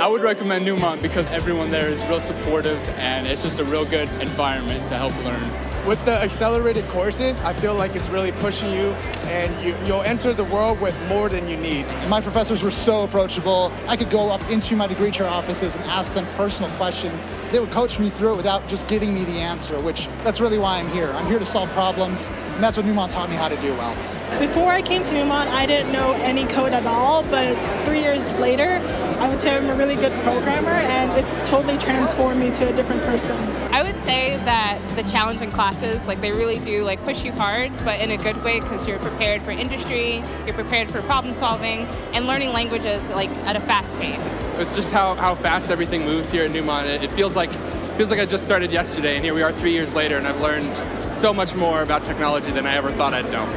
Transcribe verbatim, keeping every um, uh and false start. I would recommend Neumont because everyone there is real supportive and it's just a real good environment to help learn. With the accelerated courses, I feel like it's really pushing you and you, you'll enter the world with more than you need. My professors were so approachable. I could go up into my degree chair offices and ask them personal questions. They would coach me through it without just giving me the answer, which that's really why I'm here. I'm here to solve problems, and that's what Neumont taught me how to do well. Before I came to Neumont, I didn't know any code at all, but three years later, I would say I'm a really good programmer, and it's totally transformed me to a different person. I would say that the challenge in classes, like they really do like push you hard, but in a good way because you're prepared for industry, you're prepared for problem solving, and learning languages like at a fast pace. It's just how, how fast everything moves here at Neumont. It, it feels like it feels like I just started yesterday, and here we are three years later, and I've learned so much more about technology than I ever thought I'd know.